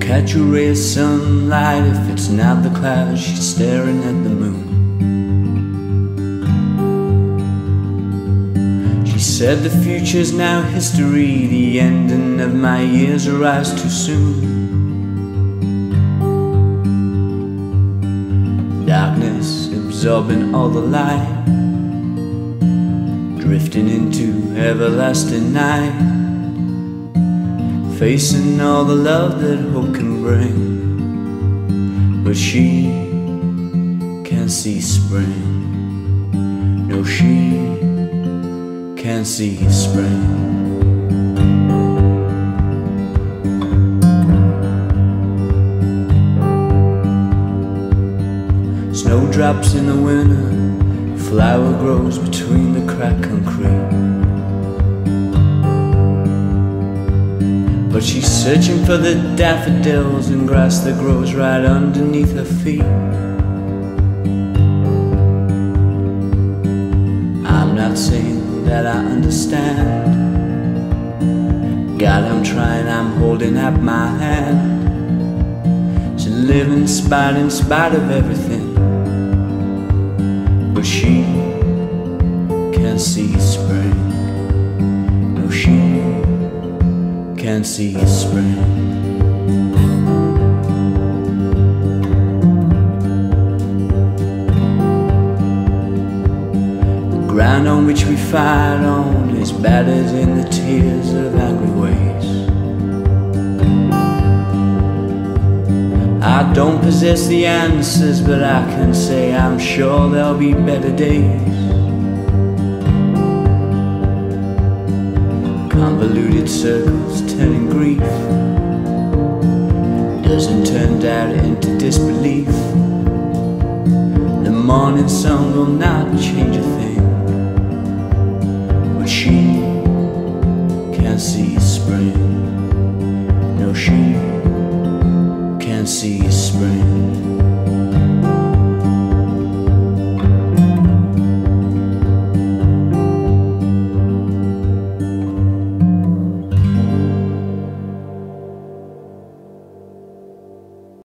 Catch a ray of sunlight, if it's not the clouds, she's staring at the moon. She said the future's now history, the ending of my years arrives too soon. Darkness absorbing all the light, drifting into everlasting night, facing all the love that hope can bring. But she can't see spring. No, she can't see spring. Snowdrops in the winter, a flower grows between the cracked concrete. But she's searching for the daffodils and grass that grows right underneath her feet. I'm not saying that I understand. God, I'm trying, I'm holding out my hand to live in spite of everything. But she can't see spring. No, she can't see spring. The ground on which we fight on is battered in the tears of angry waves. I don't possess the answers, but I can say I'm sure there'll be better days. Convoluted circles turning grief doesn't turn doubt into disbelief. The morning sun will not change a thing. But she can't see